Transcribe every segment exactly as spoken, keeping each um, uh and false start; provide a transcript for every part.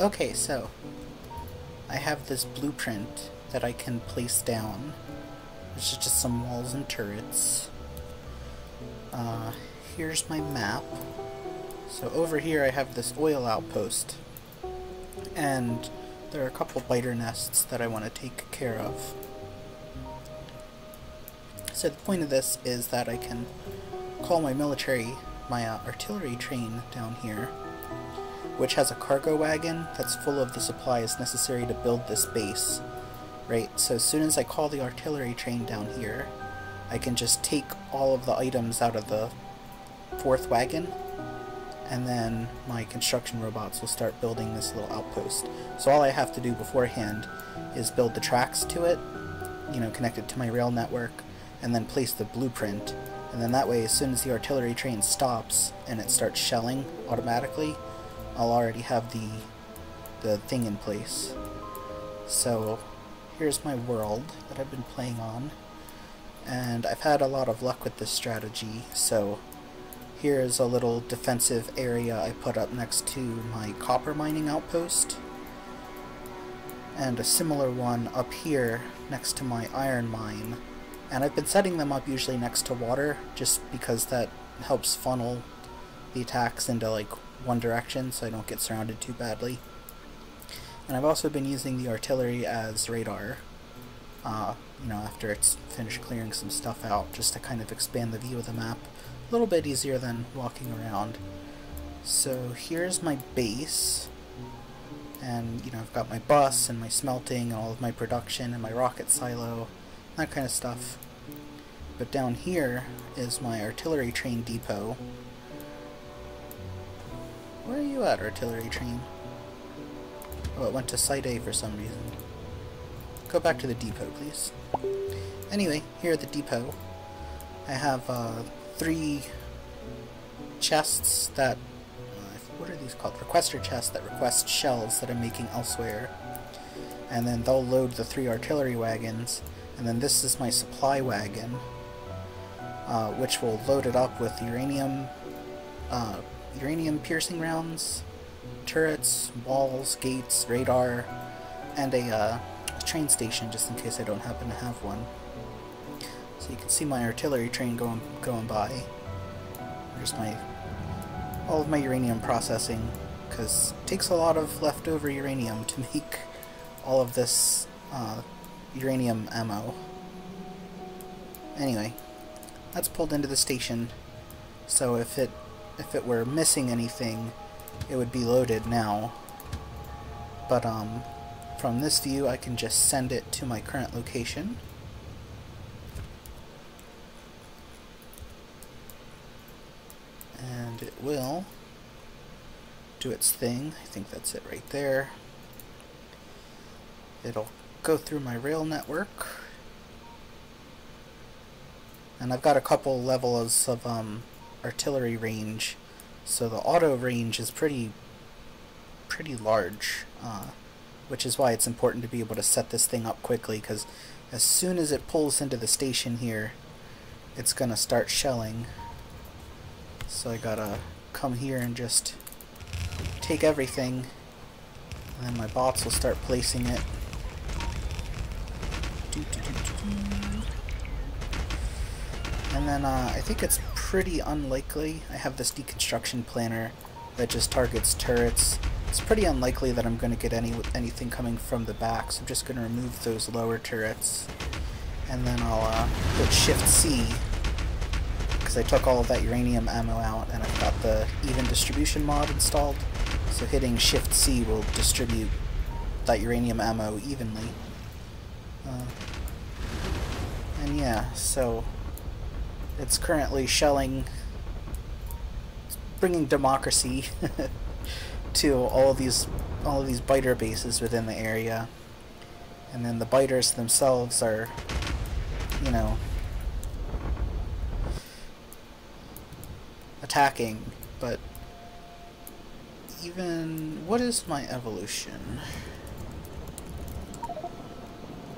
Okay, so I have this blueprint that I can place down, which is just some walls and turrets. Uh, here's my map. So over here I have this oil outpost, and there are a couple biter nests that I want to take care of. So the point of this is that I can call my military, my uh, artillery train down here, which has a cargo wagon that's full of the supplies necessary to build this base. Right, so as soon as I call the artillery train down here, I can just take all of the items out of the fourth wagon, and then my construction robots will start building this little outpost. So all I have to do beforehand is build the tracks to it, you know, connect it to my rail network, and then place the blueprint. And then that way, as soon as the artillery train stops and it starts shelling automatically, I'll already have the, the thing in place. So here's my world that I've been playing on, and I've had a lot of luck with this strategy. So here's a little defensive area I put up next to my copper mining outpost, and a similar one up here next to my iron mine. And I've been setting them up usually next to water, just because that helps funnel the attacks into like one direction so I don't get surrounded too badly. And I've also been using the artillery as radar, uh, you know, after it's finished clearing some stuff out, just to kind of expand the view of the map. A little bit easier than walking around. So here's my base, and you know, I've got my bus and my smelting and all of my production and my rocket silo, that kind of stuff. But down here is my artillery train depot. Where are you at, artillery train? Oh, it went to Site A for some reason. Go back to the depot, please. Anyway, here at the depot, I have uh, three chests that... Uh, what are these called? Requester chests that request shells that I'm making elsewhere. And then they'll load the three artillery wagons. And then this is my supply wagon, uh, which will load it up with uranium, uh, uranium piercing rounds, turrets, walls, gates, radar, and a uh, train station, just in case I don't happen to have one. So you can see my artillery train going going by. There's my all of my uranium processing, because it takes a lot of leftover uranium to make all of this. Uh, uranium ammo. Anyway, that's pulled into the station, so if it if it were missing anything, it would be loaded now. But um, from this view I can just send it to my current location. And it will do its thing. I think that's it right there. It'll go through my rail network, and I've got a couple levels of um, artillery range, so the auto range is pretty pretty large, uh, which is why it's important to be able to set this thing up quickly, because as soon as it pulls into the station here, it's gonna start shelling. So I gotta come here and just take everything, and then my bots will start placing it. And then uh, I think it's pretty unlikely. I have this deconstruction planner that just targets turrets. It's pretty unlikely that I'm going to get any anything coming from the back, so I'm just going to remove those lower turrets. And then I'll uh, put Shift C, because I took all of that uranium ammo out, and I've got the even distribution mod installed, so hitting Shift C will distribute that uranium ammo evenly. Uh, and yeah, so it's currently shelling, it's bringing democracy to all of these all of these biter bases within the area. And then the biters themselves are, you know, attacking. But even, what is my evolution?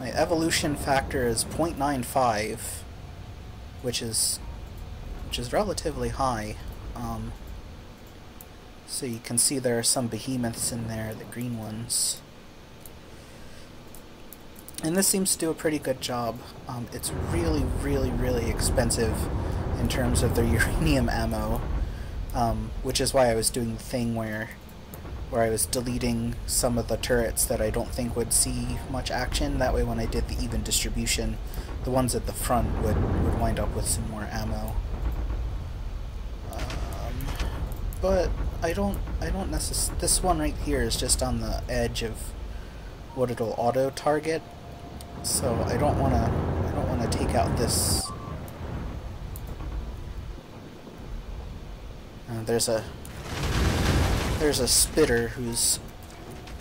My evolution factor is zero point nine five, which is which is relatively high. Um, So you can see there are some behemoths in there, the green ones. And this seems to do a pretty good job. Um, it's really, really, really expensive in terms of their uranium ammo, um, which is why I was doing the thing where where I was deleting some of the turrets that I don't think would see much action. That way when I did the even distribution, the ones at the front would, would wind up with some more ammo. Um, but I don't, I don't necessarily, this one right here is just on the edge of what it'll auto-target, so I don't want to, I don't want to take out this. Uh, there's a There's a spitter who's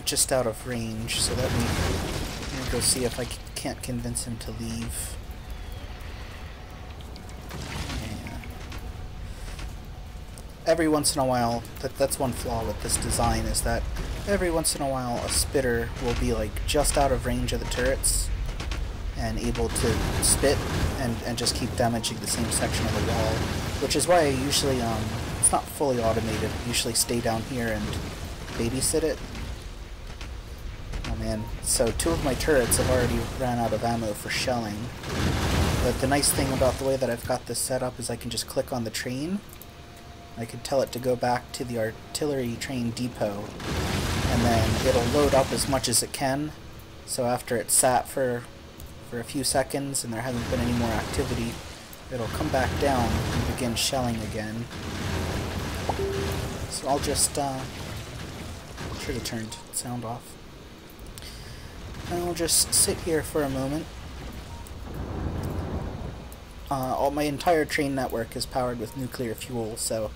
just out of range, so let me, let me go see if I c can't convince him to leave. Yeah. Every once in a while, that, that's one flaw with this design, is that every once in a while a spitter will be like just out of range of the turrets and able to spit and, and just keep damaging the same section of the wall, which is why I usually, um, it's not fully automated. I usually stay down here and babysit it. Oh man, so two of my turrets have already ran out of ammo for shelling. But the nice thing about the way that I've got this set up is I can just click on the train. I can tell it to go back to the artillery train depot. And then it'll load up as much as it can. So after it's sat for, for a few seconds and there hasn't been any more activity, it'll come back down and begin shelling again. So I'll just, uh, should have turned sound off. And I'll just sit here for a moment. Uh, all my entire train network is powered with nuclear fuel, so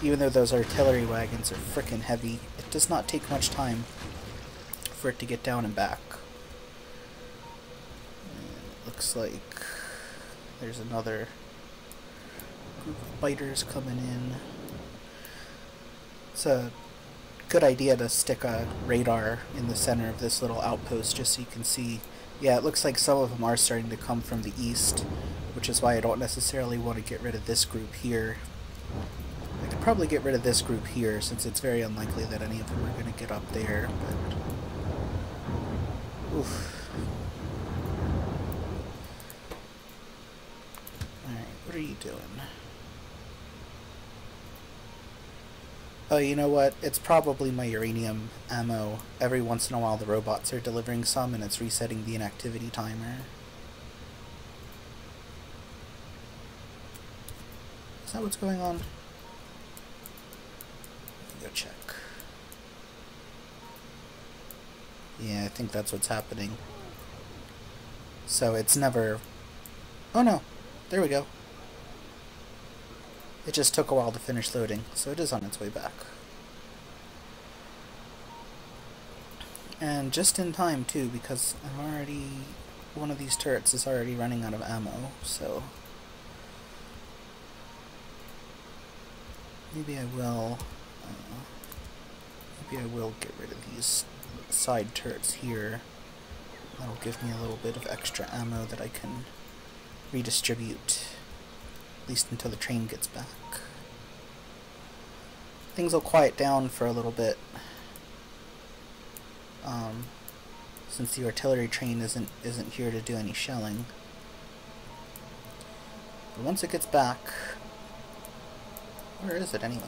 even though those artillery wagons are frickin' heavy, it does not take much time for it to get down and back. And it looks like there's another group of biters coming in. It's a good idea to stick a radar in the center of this little outpost just so you can see. Yeah, it looks like some of them are starting to come from the east, which is why I don't necessarily want to get rid of this group here. I could probably get rid of this group here since it's very unlikely that any of them are going to get up there. But oof. Alright, what are you doing? Oh, you know what? It's probably my uranium ammo. Every once in a while the robots are delivering some and it's resetting the inactivity timer. Is that what's going on? Let me go check. Yeah, I think that's what's happening. So it's never... Oh no! There we go. It just took a while to finish loading, so it is on its way back. And just in time, too, because I'm already... one of these turrets is already running out of ammo, so... Maybe I will... Uh, maybe I will get rid of these side turrets here. That'll give me a little bit of extra ammo that I can redistribute. At least until the train gets back. Things will quiet down for a little bit, um, since the artillery train isn't isn't here to do any shelling. But once it gets back, where is it anyway?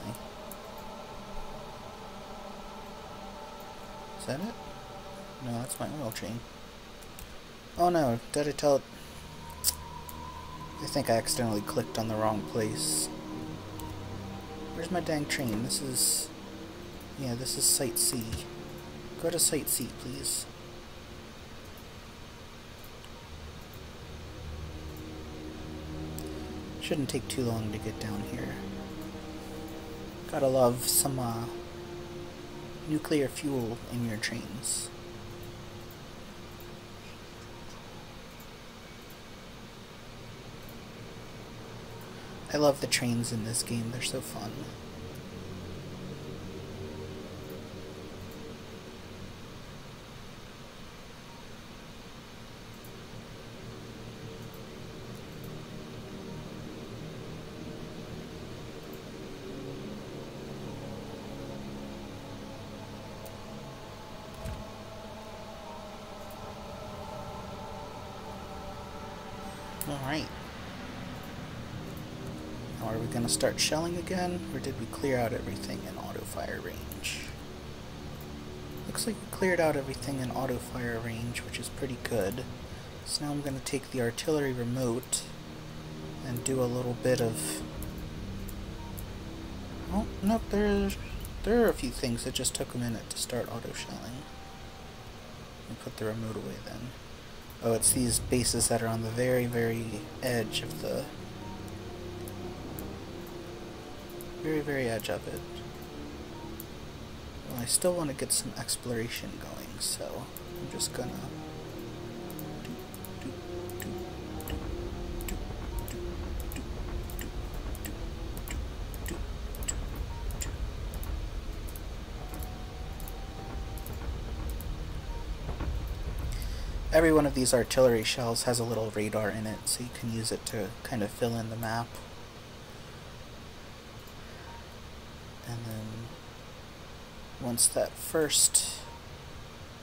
Is that it? No, that's my oil train. Oh no! Did I tell it? I think I accidentally clicked on the wrong place. Where's my dang train? This is... yeah, this is Site C. Go to Site C, please. Shouldn't take too long to get down here. Gotta love some, uh... nuclear fuel in your trains. I love the trains in this game, they're so fun. Alright. Now are we going to start shelling again, or did we clear out everything in auto-fire range? Looks like we cleared out everything in auto-fire range, which is pretty good. So now I'm going to take the artillery remote and do a little bit of... Oh, nope, there's... There are a few things that just took a minute to start auto-shelling. I'll put the remote away then. Oh, it's these bases that are on the very, very edge of the... Very, very edge of it. Well, I still want to get some exploration going, so I'm just gonna... Every one of these artillery shells has a little radar in it, so you can use it to kind of fill in the map. And then once that first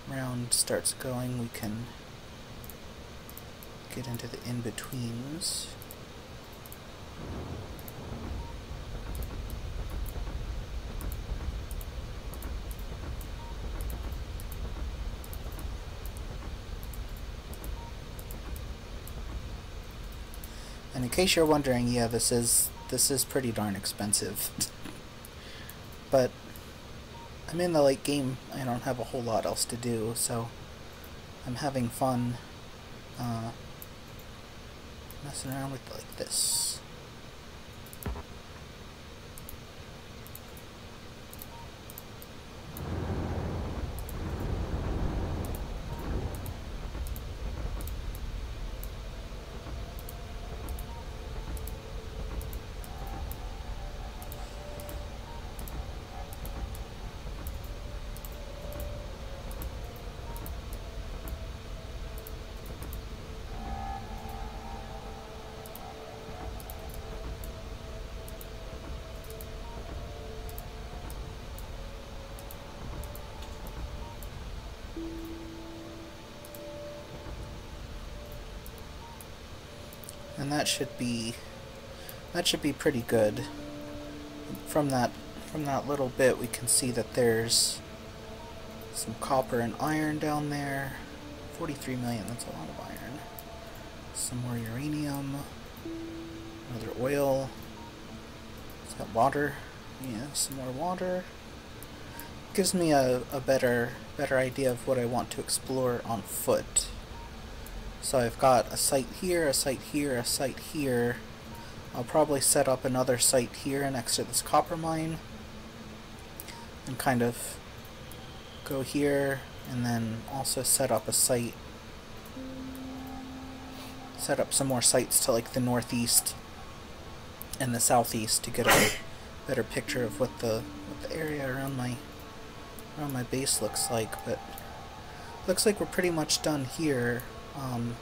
round starts going, we can get into the in-betweens. And in case you're wondering, yeah, this is this is pretty darn expensive. But I'm in the late game. I don't have a whole lot else to do, so I'm having fun uh, messing around with like this. And that should be that should be pretty good. From that from that little bit we can see that there's some copper and iron down there. forty-three million, that's a lot of iron. Some more uranium. Another oil. Is that water? Yeah, some more water. Gives me a, a better better idea of what I want to explore on foot. So I've got a site here, a site here, a site here. I'll probably set up another site here next to this copper mine. And kind of go here, and then also set up a site. Set up some more sites to like the northeast and the southeast to get a better picture of what the what the area around my around my base looks like. But looks like we're pretty much done here. Um,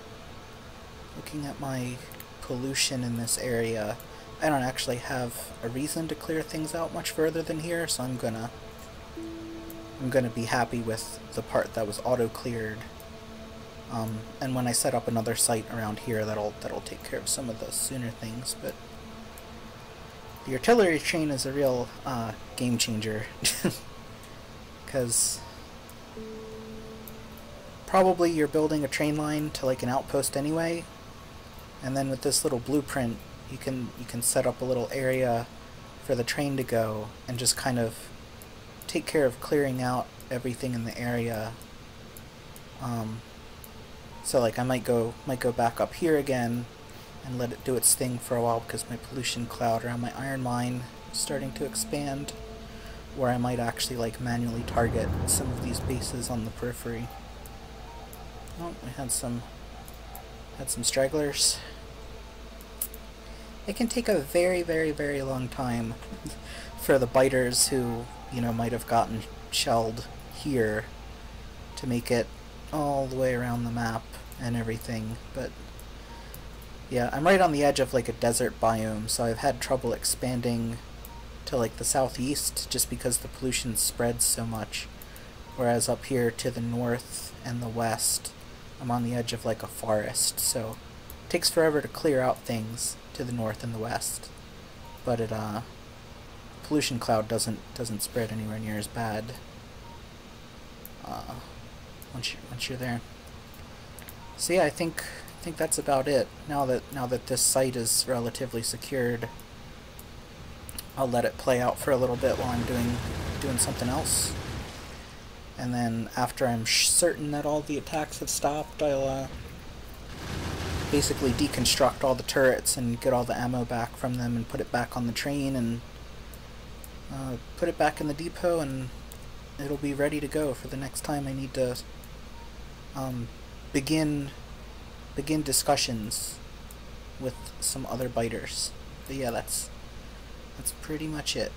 looking at my pollution in this area, I don't actually have a reason to clear things out much further than here, so I'm gonna I'm gonna be happy with the part that was auto cleared. Um, and when I set up another site around here, that'll that'll take care of some of the sooner things. But the artillery train is a real uh, game changer, because. Probably you're building a train line to like an outpost anyway, and then with this little blueprint you can you can set up a little area for the train to go and just kind of take care of clearing out everything in the area. Um, so like I might go might go back up here again and let it do its thing for a while because my pollution cloud around my iron mine is starting to expand, where I might actually like manually target some of these bases on the periphery. Oh, we had some had some stragglers. It can take a very, very, very long time for the biters who, you know, might have gotten shelled here to make it all the way around the map and everything, but yeah, I'm right on the edge of like a desert biome, so I've had trouble expanding to like the southeast just because the pollution spreads so much, whereas up here to the north and the west, I'm on the edge of like a forest, so It takes forever to clear out things to the north and the west, but it uh pollution cloud doesn't doesn't spread anywhere near as bad uh, once you once you're there. So yeah, I think I think that's about it. Now that now that this site is relatively secured, I'll let it play out for a little bit while I'm doing doing something else. And then after I'm sh certain that all the attacks have stopped, I'll uh, basically deconstruct all the turrets and get all the ammo back from them and put it back on the train and uh, put it back in the depot, and it'll be ready to go for the next time I need to um, begin begin discussions with some other biters. But yeah, that's That's pretty much it.